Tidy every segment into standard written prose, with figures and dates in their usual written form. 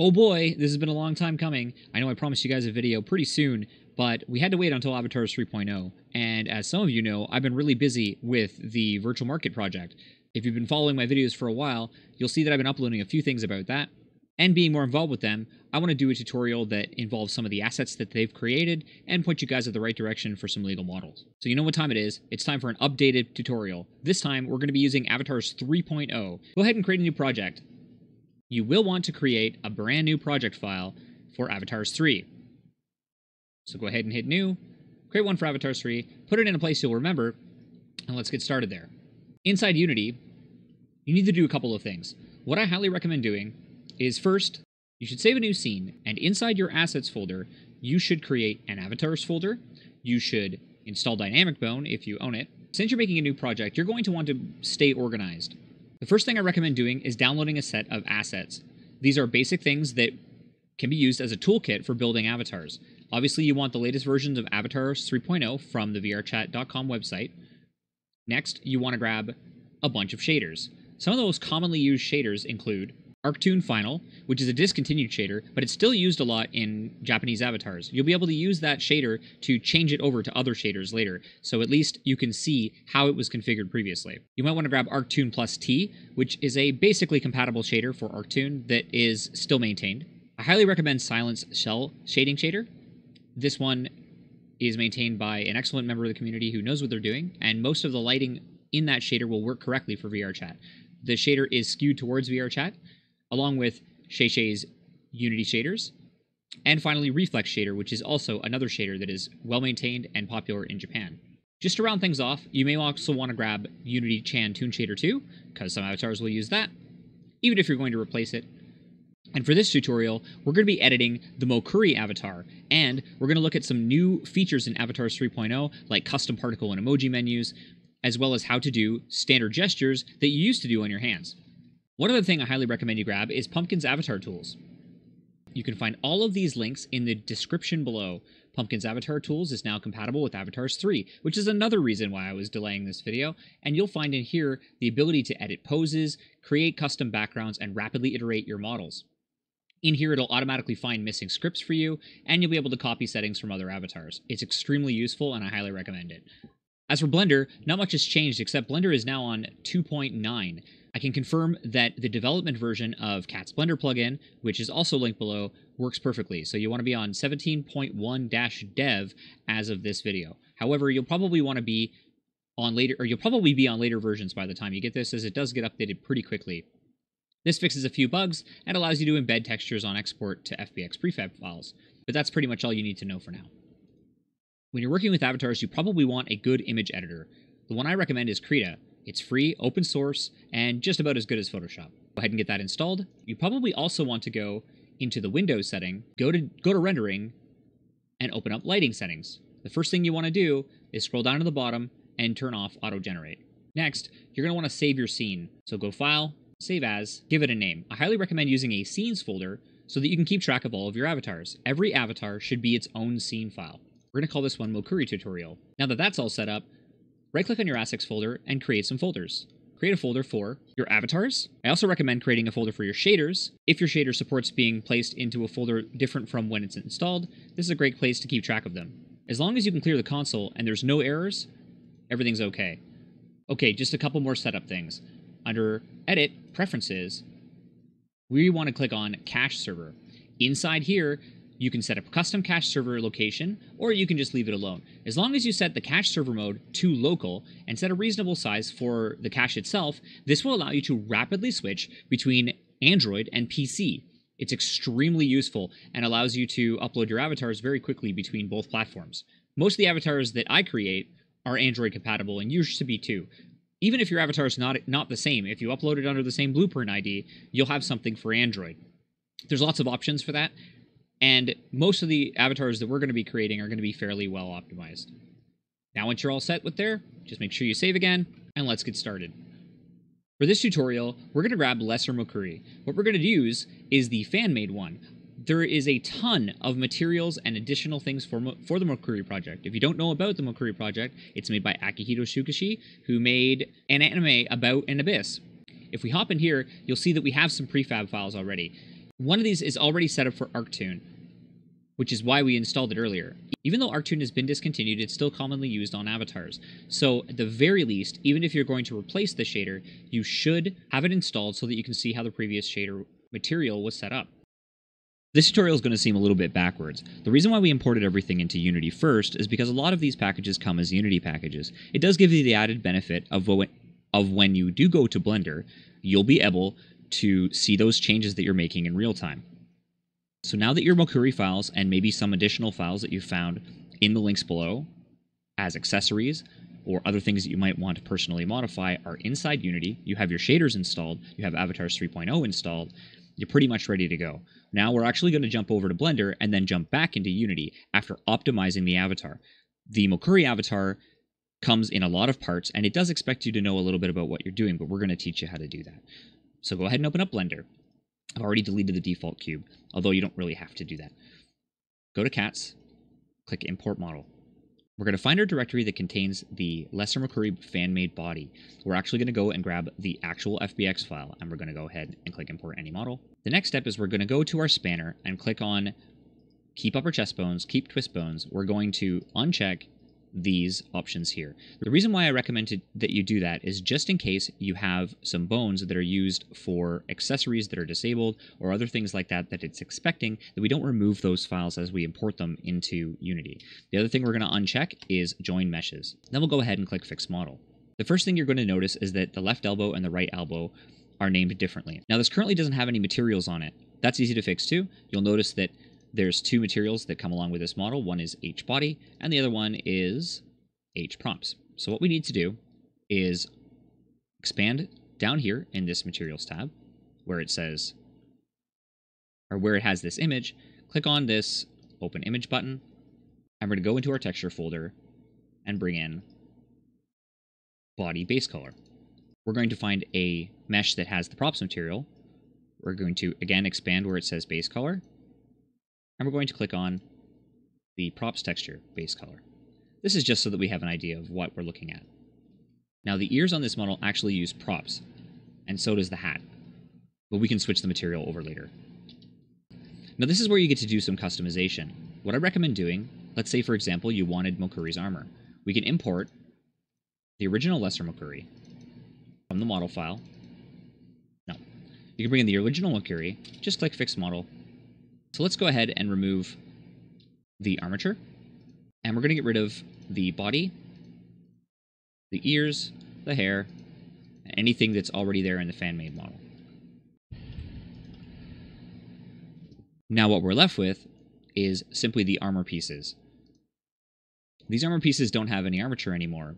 Oh boy, this has been a long time coming. I know I promised you guys a video pretty soon, but we had to wait until Avatars 3.0. And as some of you know, I've been really busy with the virtual market project. If you've been following my videos for a while, you'll see that I've been uploading a few things about that. And being more involved with them, I want to do a tutorial that involves some of the assets that they've created and point you guys in the right direction for some legal models. So you know what time it is. It's time for an updated tutorial. This time, we're going to be using Avatars 3.0. Go ahead and create a new project. You will want to create a brand new project file for Avatars 3. So go ahead and hit new, create one for Avatars 3, put it in a place you'll remember, and let's get started there. Inside Unity, you need to do a couple of things. What I highly recommend doing is first, you should save a new scene, and inside your assets folder, you should create an avatars folder. You should install Dynamic Bone if you own it. Since you're making a new project, you're going to want to stay organized. The first thing I recommend doing is downloading a set of assets. These are basic things that can be used as a toolkit for building avatars. Obviously, you want the latest versions of Avatars 3.0 from the VRChat.com website. Next, you want to grab a bunch of shaders. Some of the most commonly used shaders include Arktoon Final, which is a discontinued shader, but it's still used a lot in Japanese avatars. You'll be able to use that shader to change it over to other shaders later, so at least you can see how it was configured previously. You might want to grab Arktoon Plus T, which is a basically compatible shader for Arktoon that is still maintained. I highly recommend Silent Cell Shading Shader. This one is maintained by an excellent member of the community who knows what they're doing, and most of the lighting in that shader will work correctly for VRChat. The shader is skewed towards VRChat, along with Xiexes Unity shaders, and finally Reflex shader, which is also another shader that is well-maintained and popular in Japan. Just to round things off, you may also want to grab Unity Chan Toon Shader 2, because some avatars will use that, even if you're going to replace it. And for this tutorial, we're going to be editing the Mokuri avatar, and we're going to look at some new features in Avatars 3.0, like custom particle and emoji menus, as well as how to do standard gestures that you used to do on your hands. One other thing I highly recommend you grab is Pumpkin's Avatar Tools. You can find all of these links in the description below. Pumpkin's Avatar Tools is now compatible with Avatars 3, which is another reason why I was delaying this video, and you'll find in here the ability to edit poses, create custom backgrounds, and rapidly iterate your models. In here, it'll automatically find missing scripts for you, and you'll be able to copy settings from other avatars. It's extremely useful, and I highly recommend it. As for Blender, not much has changed, except Blender is now on 2.9. I can confirm that the development version of Cat's Blender plugin, which is also linked below, works perfectly. So you want to be on 17.1-dev as of this video. However, you'll probably want to be on later, or you'll probably be on later versions by the time you get this, as it does get updated pretty quickly. This fixes a few bugs and allows you to embed textures on export to FBX prefab files. But that's pretty much all you need to know for now. When you're working with avatars, you probably want a good image editor. The one I recommend is Krita. It's free, open source, and just about as good as Photoshop. Go ahead and get that installed. You probably also want to go into the Windows setting, go to Rendering, and open up Lighting Settings. The first thing you want to do is scroll down to the bottom and turn off Auto Generate. Next, you're going to want to save your scene. So go File, Save As, give it a name. I highly recommend using a Scenes folder so that you can keep track of all of your avatars. Every avatar should be its own scene file. We're going to call this one Mokuri Tutorial. Now that that's all set up, right-click on your assets folder and create some folders. Create a folder for your avatars. I also recommend creating a folder for your shaders. If your shader supports being placed into a folder different from when it's installed, this is a great place to keep track of them. As long as you can clear the console and there's no errors, everything's okay. Okay, just a couple more setup things. Under Edit, Preferences, we want to click on Cache Server. Inside here, you can set a custom cache server location, or you can just leave it alone. As long as you set the cache server mode to local and set a reasonable size for the cache itself, this will allow you to rapidly switch between Android and PC. It's extremely useful and allows you to upload your avatars very quickly between both platforms. Most of the avatars that I create are Android compatible and used to be too. Even if your avatar is not the same, if you upload it under the same Blueprint ID, you'll have something for Android. There's lots of options for that. And most of the avatars that we're going to be creating are going to be fairly well optimized. Now once you're all set with there, just make sure you save again, and let's get started. For this tutorial, we're going to grab Lesser Mokuri. What we're going to use is the fan-made one. There is a ton of materials and additional things for the Mokuri project. If you don't know about the Mokuri project, it's made by Akihito Shukashi, who made an anime about an abyss. If we hop in here, you'll see that we have some prefab files already. One of these is already set up for Arktoon, which is why we installed it earlier. Even though Arktoon has been discontinued, it's still commonly used on avatars. So at the very least, even if you're going to replace the shader, you should have it installed so that you can see how the previous shader material was set up. This tutorial is going to seem a little bit backwards. The reason why we imported everything into Unity first is because a lot of these packages come as Unity packages. It does give you the added benefit of when you do go to Blender, you'll be able to see those changes that you're making in real time. So now that your Mokuri files and maybe some additional files that you found in the links below as accessories or other things that you might want to personally modify are inside Unity, you have your shaders installed, you have Avatars 3.0 installed, you're pretty much ready to go. Now we're actually going to jump over to Blender and then jump back into Unity after optimizing the avatar. The Mokuri avatar comes in a lot of parts and it does expect you to know a little bit about what you're doing, but we're going to teach you how to do that. So go ahead and open up Blender. I've already deleted the default cube, although you don't really have to do that. Go to Cats, click Import Model. We're going to find our directory that contains the Lesser Mokuri fan-made body. We're actually going to go and grab the actual FBX file, and we're going to go ahead and click Import Any Model. The next step is we're going to go to our spanner and click on Keep Upper Chest Bones, Keep Twist Bones. We're going to uncheck these options here. The reason why I recommended that you do that is just in case you have some bones that are used for accessories that are disabled or other things like that that it's expecting, that we don't remove those files as we import them into Unity. The other thing we're going to uncheck is join meshes. Then we'll go ahead and click Fix Model. The first thing you're going to notice is that the left elbow and the right elbow are named differently. Now this currently doesn't have any materials on it. That's easy to fix too. You'll notice that there's two materials that come along with this model. One is HBody, and the other one is HPrompt. So what we need to do is expand down here in this Materials tab, where it says, or where it has this image, click on this Open Image button, and we're going to go into our Texture folder and bring in Body Base Color. We're going to find a mesh that has the props material. We're going to, again, expand where it says Base Color, and we're going to click on the props texture base color. This is just so that we have an idea of what we're looking at. Now the ears on this model actually use props, and so does the hat, but we can switch the material over later. Now this is where you get to do some customization. What I recommend doing, let's say for example you wanted Mokuri's armor. We can import the original Lesser Mokuri from the model file. No, you can bring in the original Mokuri, just click Fix Model. So let's go ahead and remove the armature, and we're going to get rid of the body, the ears, the hair, and anything that's already there in the fan-made model. Now what we're left with is simply the armor pieces. These armor pieces don't have any armature anymore,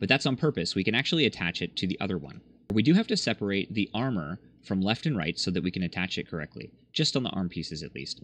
but that's on purpose. We can actually attach it to the other one. We do have to separate the armor from left and right so that we can attach it correctly, just on the arm pieces at least.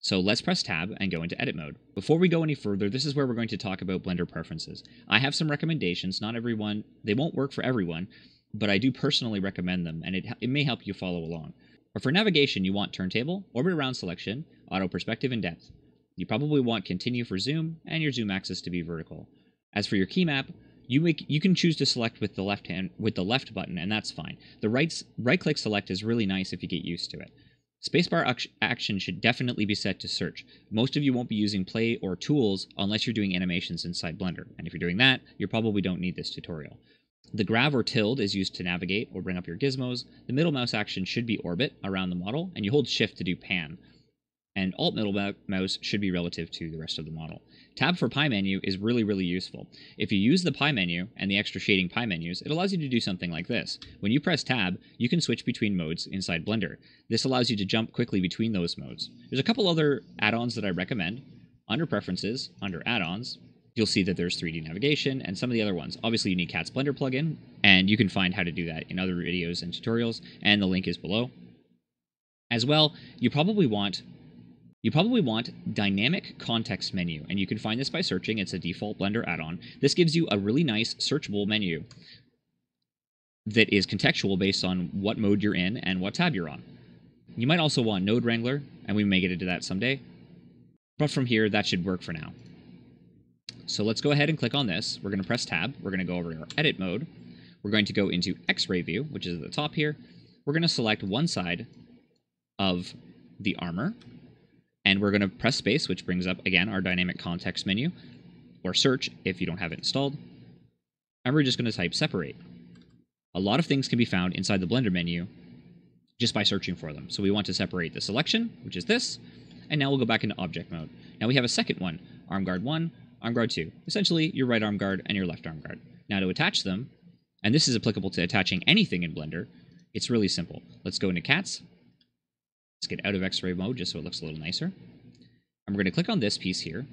So let's press tab and go into edit mode. Before we go any further, this is where we're going to talk about Blender preferences. I have some recommendations, not everyone, they won't work for everyone, but I do personally recommend them, and it may help you follow along. But for navigation, you want turntable, orbit around selection, auto perspective and depth. You probably want continue for zoom and your zoom axis to be vertical. As for your key map, you can choose to select with the left button, and that's fine. The right-click select is really nice if you get used to it. Spacebar action should definitely be set to search. Most of you won't be using play or tools unless you're doing animations inside Blender, and if you're doing that, you probably don't need this tutorial. The grav or tilde is used to navigate or bring up your gizmos. The middle mouse action should be orbit around the model, and you hold shift to do pan. And alt middle mouse should be relative to the rest of the model. Tab for pie menu is really, really useful. If you use the pie menu and the extra shading pie menus, it allows you to do something like this. When you press tab, you can switch between modes inside Blender. This allows you to jump quickly between those modes. There's a couple other add-ons that I recommend. Under preferences, under add-ons, you'll see that there's 3D navigation and some of the other ones. Obviously you need Cat's Blender plugin, and you can find how to do that in other videos and tutorials, and the link is below. As well, you probably want dynamic context menu, and you can find this by searching. It's a default Blender add-on. This gives you a really nice searchable menu that is contextual based on what mode you're in and what tab you're on. You might also want Node Wrangler, and we may get into that someday. But from here, that should work for now. So let's go ahead and click on this. We're going to press tab. We're going to go over to our edit mode. We're going to go into X-ray view, which is at the top here. We're going to select one side of the armor. And we're going to press space, which brings up, again, our dynamic context menu, or search if you don't have it installed. And we're just going to type separate. A lot of things can be found inside the Blender menu just by searching for them. So we want to separate the selection, which is this. And now we'll go back into object mode. Now we have a second one, arm guard 1, arm guard 2. Essentially, your right arm guard and your left arm guard. Now to attach them, and this is applicable to attaching anything in Blender, it's really simple. Let's go into Cats. Let's get out of X-ray mode just so it looks a little nicer. And we're going to click on this piece here.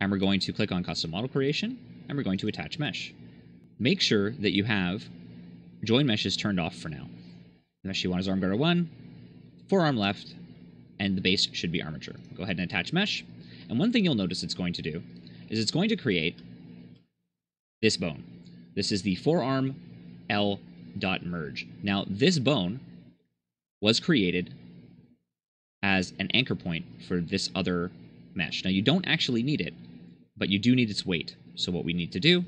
And we're going to click on Custom Model Creation. And we're going to attach mesh. Make sure that you have Join Meshes turned off for now. The mesh you want is arm guard 1, forearm left, and the base should be armature. Go ahead and attach mesh. And one thing you'll notice it's going to do is it's going to create this bone. This is the forearm L.merge. Now, this bone was created as an anchor point for this other mesh. Now, you don't actually need it, but you do need its weight. So what we need to do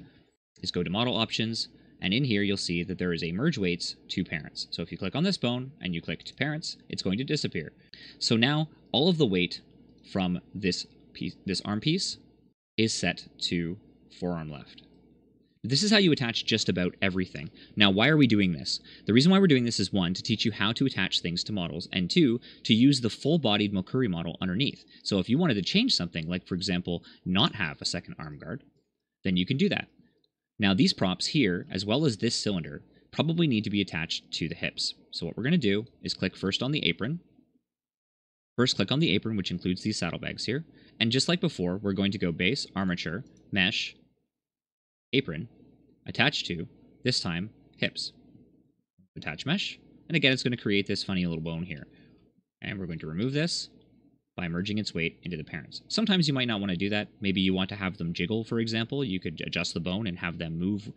is go to Model Options, and in here you'll see that there is a merge weights to parents. So if you click on this bone and you click to parents, it's going to disappear. So now all of the weight from this piece, this arm piece, is set to forearm left. This is how you attach just about everything. Now, why are we doing this? The reason why we're doing this is, one, to teach you how to attach things to models, and two, to use the full-bodied Mokuri model underneath. So if you wanted to change something, like, for example, not have a second arm guard, then you can do that. Now, these props here, as well as this cylinder, probably need to be attached to the hips. So what we're going to do is click first on the apron. First, click on the apron, which includes these saddlebags here. And just like before, we're going to go Base, Armature, Mesh, Apron, attach to, this time, hips. Attach mesh, and again it's going to create this funny little bone here. And we're going to remove this by merging its weight into the parents. Sometimes you might not want to do that. Maybe you want to have them jiggle, for example. You could adjust the bone and have them move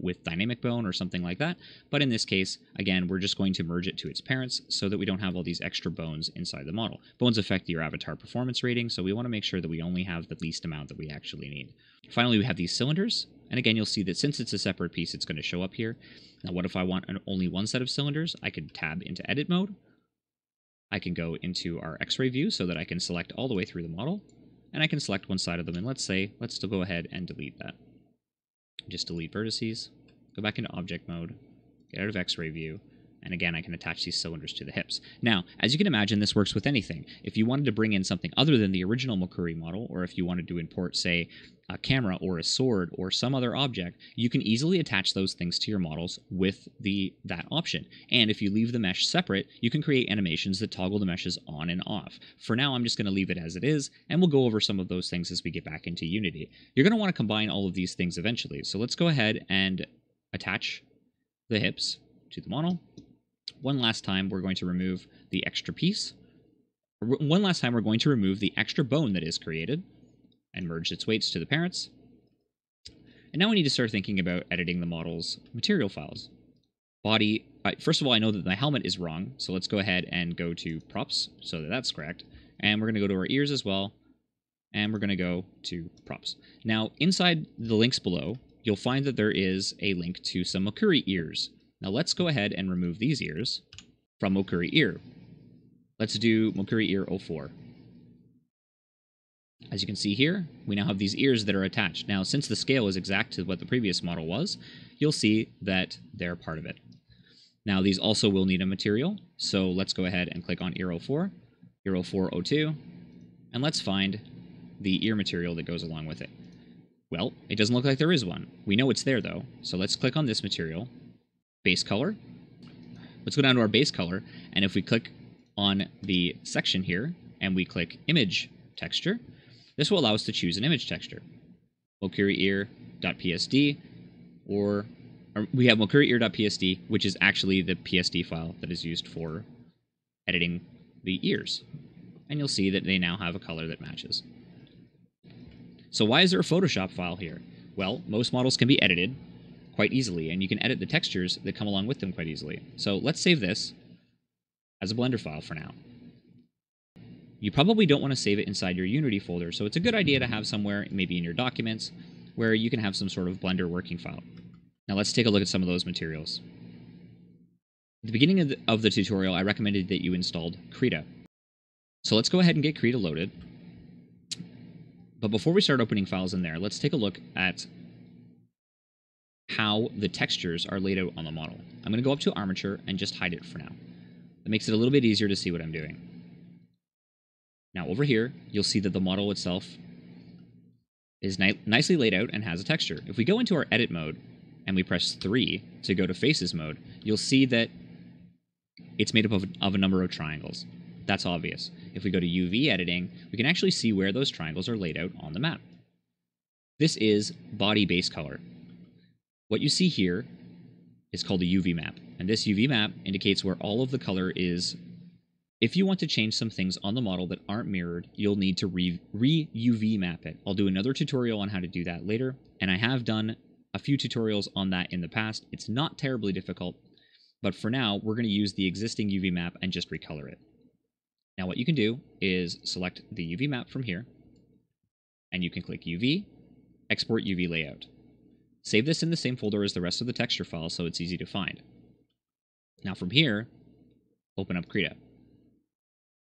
with dynamic bone or something like that. But in this case, again, we're just going to merge it to its parents so that we don't have all these extra bones inside the model. Bones affect your avatar performance rating, so we want to make sure that we only have the least amount that we actually need. Finally, we have these cylinders. And again, you'll see that since it's a separate piece, it's going to show up here. Now, what if I want only one set of cylinders? I could tab into edit mode. I can go into our X-ray view so that I can select all the way through the model. And I can select one side of them. And let's say, let's still go ahead and delete that. Just delete vertices. Go back into object mode. Get out of X-ray view. And again, I can attach these cylinders to the hips. Now, as you can imagine, this works with anything. If you wanted to bring in something other than the original Mokuri model, or if you wanted to import, say, a camera or a sword or some other object, you can easily attach those things to your models with that option. And if you leave the mesh separate, you can create animations that toggle the meshes on and off. For now, I'm just going to leave it as it is, and we'll go over some of those things as we get back into Unity. You're going to want to combine all of these things eventually. So let's go ahead and attach the hips to the model. One last time, we're going to remove the extra piece. One last time, we're going to remove the extra bone that is created and merge its weights to the parents. And now we need to start thinking about editing the model's material files. Body, first of all, I know that the helmet is wrong, so let's go ahead and go to props so that that's correct. And we're going to go to our ears as well, and we're going to go to props. Now, inside the links below, you'll find that there is a link to some Mokuri ears. Now let's go ahead and remove these ears from Mokuri Ear. Let's do Mokuri Ear 04. As you can see here, we now have these ears that are attached. Now, since the scale is exact to what the previous model was, you'll see that they're part of it. Now, these also will need a material, so let's go ahead and click on Ear 04, Ear 0402, and let's find the ear material that goes along with it. Well, it doesn't look like there is one. We know it's there, though, so let's click on this material. Base color. Let's go down to our base color, and if we click on the section here and we click image texture, this will allow us to choose an image texture. Mokuri Ear.psd, or we have Mokuri Ear.psd, which is actually the PSD file that is used for editing the ears. And you'll see that they now have a color that matches. So why is there a Photoshop file here? Well, most models can be edited quite easily, and you can edit the textures that come along with them quite easily. So let's save this as a Blender file for now. You probably don't want to save it inside your Unity folder, so it's a good idea to have somewhere, maybe in your documents, where you can have some sort of Blender working file. Now let's take a look at some of those materials. At the beginning of the tutorial, I recommended that you installed Krita. So let's go ahead and get Krita loaded. But before we start opening files in there, let's take a look at how the textures are laid out on the model. I'm going to go up to Armature and just hide it for now. That makes it a little bit easier to see what I'm doing. Now over here, you'll see that the model itself is nicely laid out and has a texture. If we go into our edit mode and we press 3 to go to faces mode, you'll see that it's made up of a number of triangles. That's obvious. If we go to UV editing, we can actually see where those triangles are laid out on the map. This is body base color. What you see here is called a UV map, and this UV map indicates where all of the color is. If you want to change some things on the model that aren't mirrored, you'll need to re-UV map it. I'll do another tutorial on how to do that later, and I have done a few tutorials on that in the past. It's not terribly difficult, but for now, we're going to use the existing UV map and just recolor it. Now what you can do is select the UV map from here, and you can click UV, export UV layout. Save this in the same folder as the rest of the texture file so it's easy to find. Now from here, open up Krita.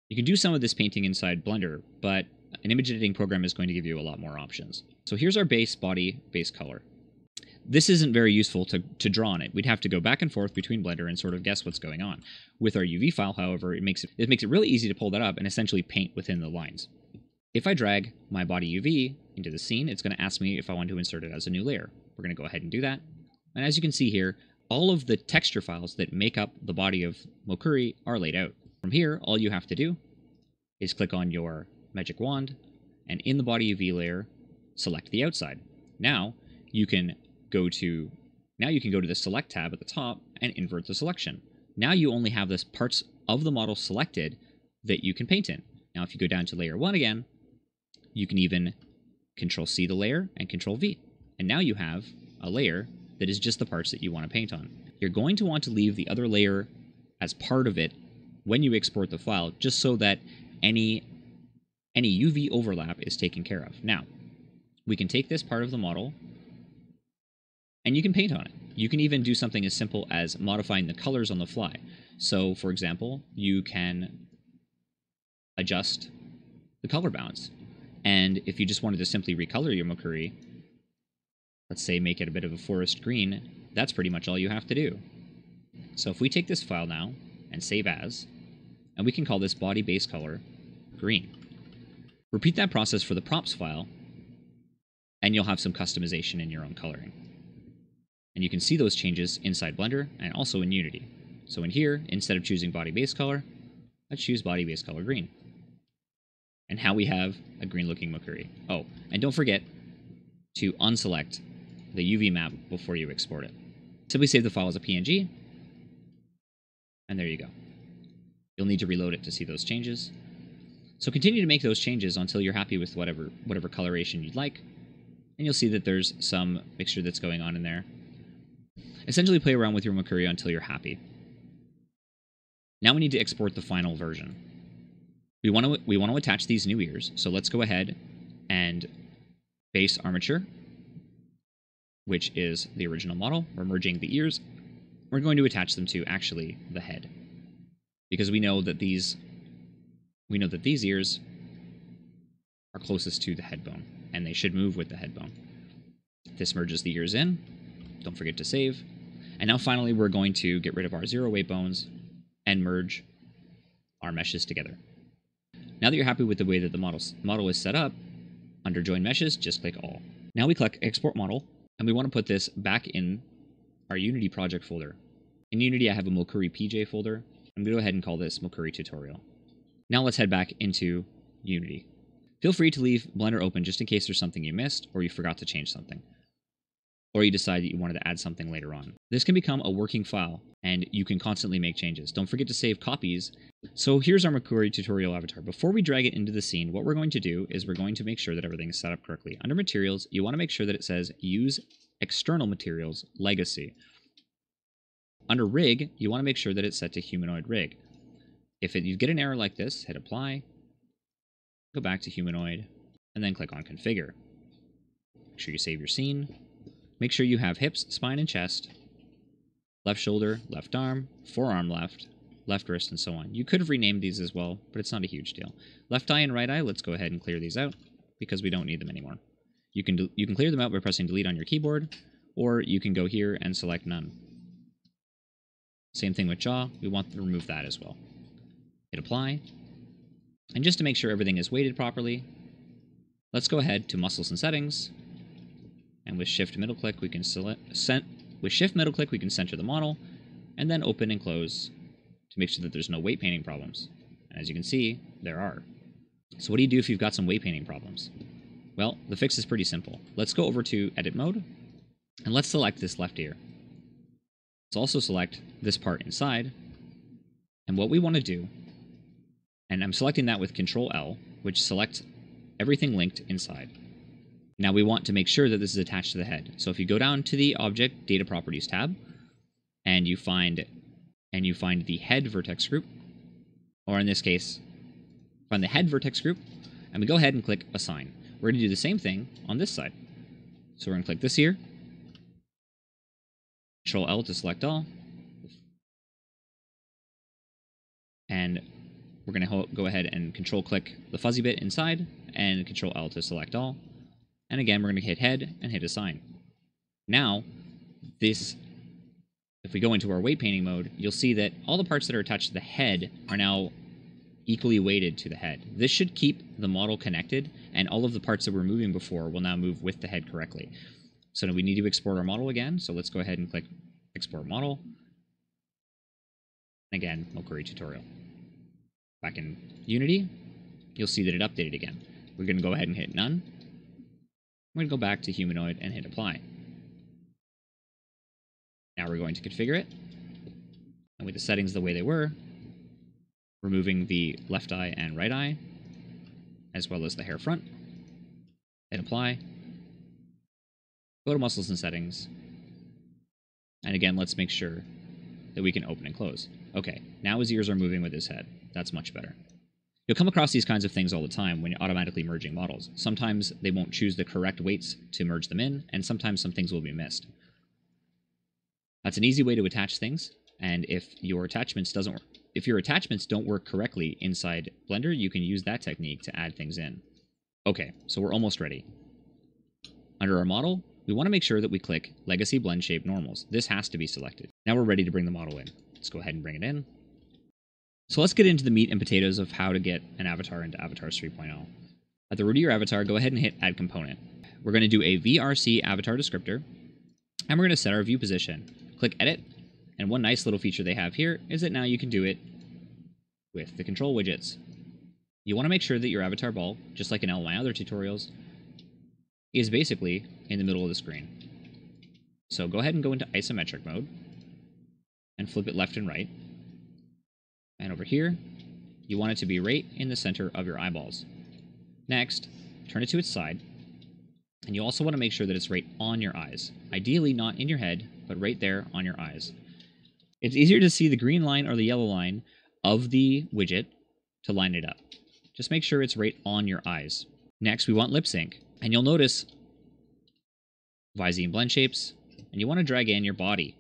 You can do some of this painting inside Blender, but an image editing program is going to give you a lot more options. So here's our base body, base color. This isn't very useful to draw on it. We'd have to go back and forth between Blender and sort of guess what's going on. With our UV file, however, it makes it really easy to pull that up and essentially paint within the lines. If I drag my body UV into the scene, it's going to ask me if I want to insert it as a new layer. We're going to go ahead and do that. And as you can see here, all of the texture files that make up the body of Mokuri are laid out. From here, all you have to do is click on your magic wand, and in the body UV layer, select the outside. Now you can go to the Select tab at the top and invert the selection. Now you only have this parts of the model selected that you can paint in. Now if you go down to Layer 1 again, you can even Control-C the layer and Control-V. And now you have a layer that is just the parts that you want to paint on. You're going to want to leave the other layer as part of it when you export the file, just so that any UV overlap is taken care of. Now, we can take this part of the model, and you can paint on it. You can even do something as simple as modifying the colors on the fly. So, for example, you can adjust the color balance. And if you just wanted to simply recolor your Mokuri, let's say make it a bit of a forest green, that's pretty much all you have to do. So if we take this file now and save as, and we can call this body base color green. Repeat that process for the props file, and you'll have some customization in your own coloring. And you can see those changes inside Blender and also in Unity. So in here, instead of choosing body base color, let's choose body base color green. And now we have a green looking Mokuri. Oh, and don't forget to unselect the UV map before you export it. Simply save the file as a PNG, and there you go. You'll need to reload it to see those changes. So continue to make those changes until you're happy with whatever coloration you'd like, and you'll see that there's some mixture that's going on in there. Essentially play around with your Mokuri until you're happy. Now we need to export the final version. We want to attach these new ears, so let's go ahead and base armature, which is the original model. We're merging the ears. We're going to attach them to actually the head, because we know that these ears are closest to the head bone, and they should move with the head bone. This merges the ears in. Don't forget to save. And now finally we're going to get rid of our zero weight bones and merge our meshes together. Now that you're happy with the way that the model is set up, under Join Meshes, just click All. Now we click Export Model, and we want to put this back in our Unity project folder. In Unity, I have a Mokuri PJ folder. I'm going to go ahead and call this Mokuri Tutorial. Now let's head back into Unity. Feel free to leave Blender open just in case there's something you missed or you forgot to change something, or you decide that you wanted to add something later on. This can become a working file, and you can constantly make changes. Don't forget to save copies. So here's our Mokuri tutorial avatar. Before we drag it into the scene, what we're going to do is we're going to make sure that everything is set up correctly. Under Materials, you want to make sure that it says Use External Materials Legacy. Under Rig, you want to make sure that it's set to Humanoid Rig. If you get an error like this, hit Apply, go back to Humanoid, and then click on Configure. Make sure you save your scene. Make sure you have hips, spine, and chest, left shoulder, left arm, forearm left, left wrist, and so on. You could have renamed these as well, but it's not a huge deal. Left eye and right eye, let's go ahead and clear these out because we don't need them anymore. You can clear them out by pressing delete on your keyboard, or you can go here and select none. Same thing with jaw, we want to remove that as well. Hit apply. And just to make sure everything is weighted properly, let's go ahead to muscles and settings, and with shift middle click we can center the model, and then open and close to make sure that there's no weight painting problems. And as you can see, there are. So what do you do if you've got some weight painting problems? Well, the fix is pretty simple. Let's go over to edit mode, and let's select this left ear. Let's also select this part inside, and what we want to do, and I'm selecting that with Control L, which selects everything linked inside. Now we want to make sure that this is attached to the head. So if you go down to the Object Data Properties tab, and you find the head vertex group, or in this case, find the head vertex group, and we go ahead and click Assign. We're going to do the same thing on this side. So we're going to click this ear, Control L to select all, and we're going to go ahead and Control click the fuzzy bit inside, and Control L to select all. And again, we're going to hit head and hit assign. Now, if we go into our weight painting mode, you'll see that all the parts that are attached to the head are now equally weighted to the head. This should keep the model connected, and all of the parts that we're moving before will now move with the head correctly. So now we need to export our model again, so let's go ahead and click Export Model. Again, Mokuri tutorial. Back in Unity, you'll see that it updated again. We're going to go ahead and hit None. We're going to go back to Humanoid and hit Apply. Now we're going to configure it, and with the settings the way they were, removing the left eye and right eye, as well as the hair front, hit Apply, go to Muscles and Settings, and again, let's make sure that we can open and close. Okay, now his ears are moving with his head. That's much better. You'll come across these kinds of things all the time when you're automatically merging models. Sometimes they won't choose the correct weights to merge them in, and sometimes some things will be missed. That's an easy way to attach things, and if your attachments don't work correctly inside Blender, you can use that technique to add things in. Okay, so we're almost ready. Under our model, we want to make sure that we click Legacy Blend Shape Normals. This has to be selected. Now we're ready to bring the model in. Let's go ahead and bring it in. So let's get into the meat and potatoes of how to get an avatar into Avatars 3.0. At the root of your avatar, go ahead and hit Add Component. We're going to do a VRC avatar descriptor, and we're going to set our view position. Click Edit, and one nice little feature they have here is that now you can do it with the control widgets. You want to make sure that your avatar ball, just like in all my other tutorials, is basically in the middle of the screen. So go ahead and go into isometric mode, and flip it left and right. And over here, you want it to be right in the center of your eyeballs. Next, turn it to its side, and you also want to make sure that it's right on your eyes. Ideally not in your head, but right there on your eyes. It's easier to see the green line or the yellow line of the widget to line it up. Just make sure it's right on your eyes. Next, we want lip sync, and you'll notice Visine blend shapes, and you want to drag in your body.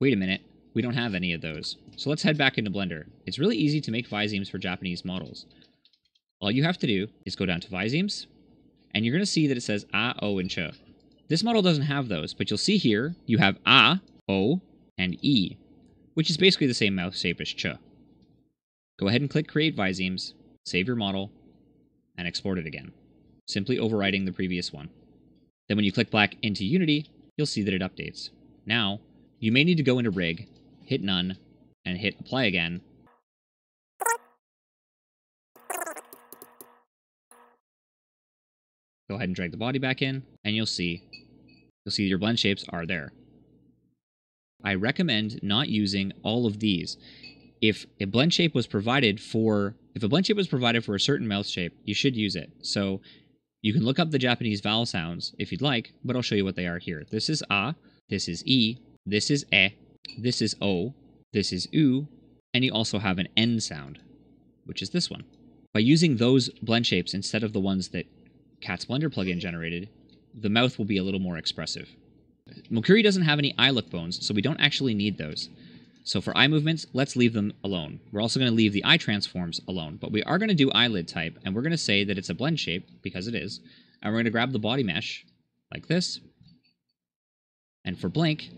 Wait a minute. We don't have any of those. So let's head back into Blender. It's really easy to make visemes for Japanese models. All you have to do is go down to visemes, and you're gonna see that it says A, O, and CH. This model doesn't have those, but you'll see here you have A, O, and E, which is basically the same mouth shape as CH. Go ahead and click Create Visemes, save your model, and export it again, simply overriding the previous one. Then when you click back into Unity, you'll see that it updates. Now, you may need to go into Rig, hit None, and hit Apply again. Go ahead and drag the body back in, and you'll see your blend shapes are there. I recommend not using all of these. If a blend shape was provided for a certain mouth shape, you should use it. So you can look up the Japanese vowel sounds if you'd like, but I'll show you what they are here. This is A, this is E, this is E, this is O, this is U, and you also have an N sound, which is this one. By using those blend shapes instead of the ones that Cat's Blender plugin generated, the mouth will be a little more expressive. Mokuri doesn't have any eye look bones, so we don't actually need those. So for eye movements, let's leave them alone. We're also going to leave the eye transforms alone, but we are going to do eyelid type, and we're going to say that it's a blend shape, because it is, and we're going to grab the body mesh, like this. And for blink,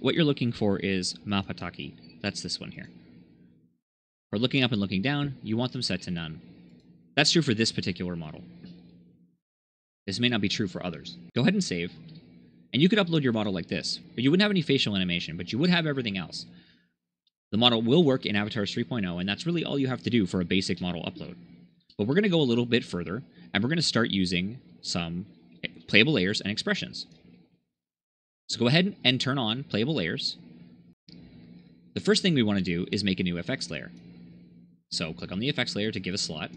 what you're looking for is Mapataki. That's this one here. For looking up and looking down, you want them set to none. That's true for this particular model. This may not be true for others. Go ahead and save. And you could upload your model like this. You wouldn't have any facial animation, but you would have everything else. The model will work in Avatars 3.0, and that's really all you have to do for a basic model upload. But we're going to go a little bit further, and we're going to start using some playable layers and expressions. So go ahead and turn on playable layers. The first thing we want to do is make a new FX layer. So click on the FX layer to give a slot.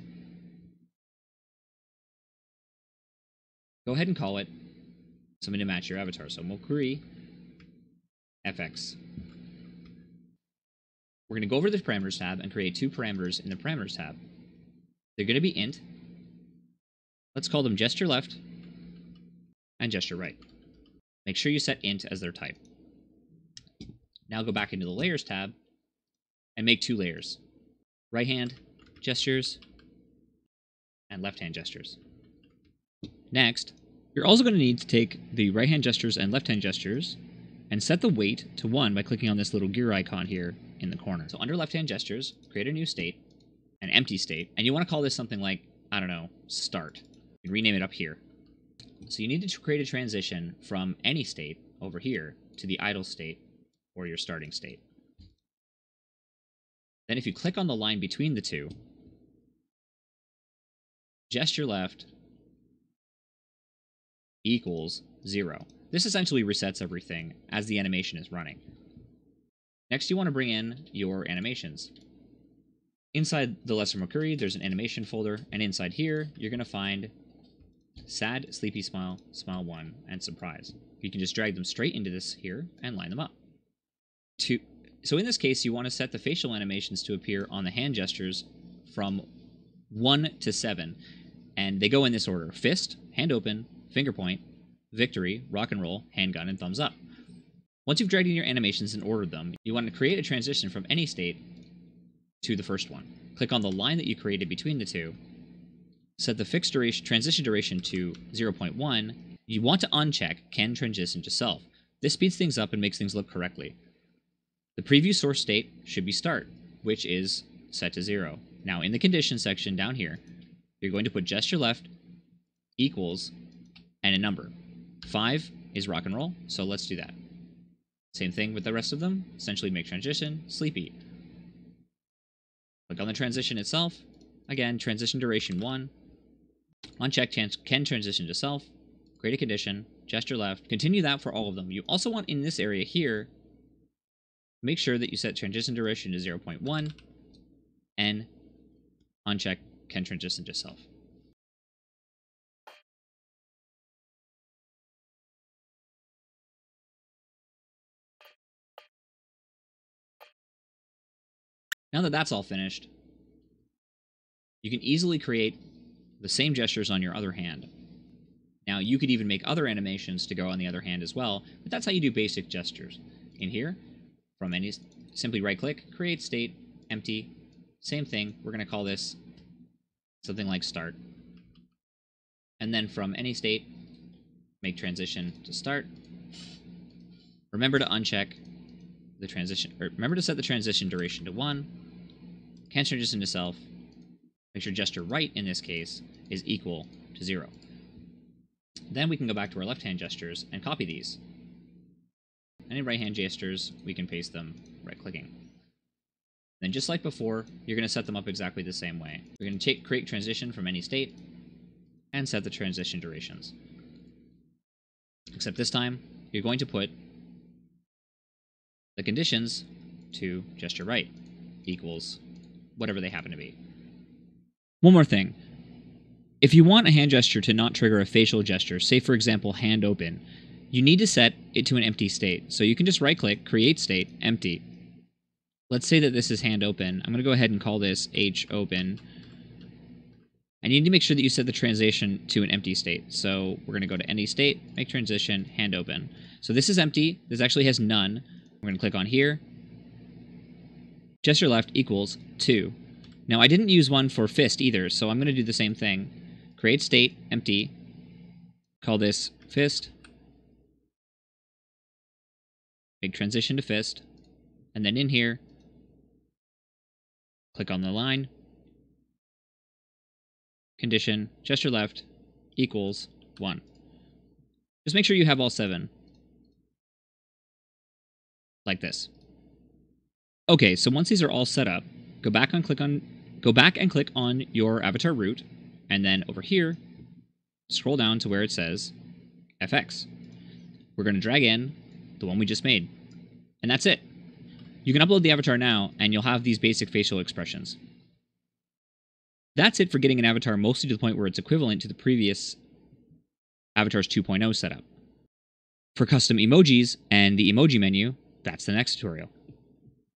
Go ahead and call it something to match your avatar. So Mokuri FX. We're going to go over to the parameters tab and create two parameters in the parameters tab. They're going to be int. Let's call them gesture left and gesture right. Make sure you set int as their type. Now go back into the layers tab and make two layers. Right hand gestures and left hand gestures. Next, you're also going to need to take the right hand gestures and left hand gestures and set the weight to 1 by clicking on this little gear icon here in the corner. So under left-hand gestures, create a new state, an empty state, and you want to call this something like, I don't know, start. You can rename it up here. So you need to create a transition from any state over here to the idle state or your starting state. Then if you click on the line between the two, gesture left equals 0. This essentially resets everything as the animation is running. Next, you want to bring in your animations. Inside the Lesser Mokuri, there's an animation folder, and inside here, you're going to find Sad, Sleepy Smile, Smile 1, and Surprise. You can just drag them straight into this here and line them up. So in this case, you want to set the facial animations to appear on the hand gestures from 1 to 7, and they go in this order: fist, hand open, finger point, victory, rock and roll, handgun, and thumbs up. Once you've dragged in your animations and ordered them, you want to create a transition from any state to the first one. Click on the line that you created between the two. Set the fixed duration, transition duration to 0.1. You want to uncheck Can Transition to Self. This speeds things up and makes things look correctly. The preview source state should be start, which is set to 0. Now in the condition section down here, you're going to put gesture left equals and a number. 5 is rock and roll, so let's do that. Same thing with the rest of them. Essentially make transition sleepy. Click on the transition itself. Again, transition duration 1. Uncheck Can Transition to Self. Create a condition. Gesture left. Continue that for all of them. You also want in this area here, make sure that you set transition duration to 0.1 and uncheck Can Transition to Self. Now that that's all finished, you can easily create the same gestures on your other hand. Now, you could even make other animations to go on the other hand as well, but that's how you do basic gestures. In here, from any, simply right-click, create state, empty, same thing. We're going to call this something like start. And then from any state, make transition to start. Remember to uncheck the transition, or remember to set the transition duration to 1, Can Transition to Self, make sure gesture right in this case is equal to 0. Then we can go back to our left hand gestures and copy these. Any right hand gestures, we can paste them right clicking. Then just like before, you're going to set them up exactly the same way. We're going to create transition from any state and set the transition durations. Except this time, you're going to put the conditions to gesture right equals whatever they happen to be. One more thing. If you want a hand gesture to not trigger a facial gesture, say for example hand open, you need to set it to an empty state. So you can just right click, create state, empty. Let's say that this is hand open. I'm going to go ahead and call this H open. I need to make sure that you set the transition to an empty state. So we're going to go to empty state, make transition, hand open. So this is empty. This actually has none. We're going to click on here. Gesture left equals 2. Now I didn't use one for fist either, so I'm going to do the same thing. Create state, empty. Call this fist. Make transition to fist. And then in here, click on the line. Condition, gesture left, equals 1. Just make sure you have all 7. Like this. Okay, so once these are all set up, go back and click on your avatar root, and then over here, scroll down to where it says FX. We're going to drag in the one we just made. And that's it. You can upload the avatar now, and you'll have these basic facial expressions. That's it for getting an avatar mostly to the point where it's equivalent to the previous Avatars 2.0 setup. For custom emojis and the emoji menu, that's the next tutorial.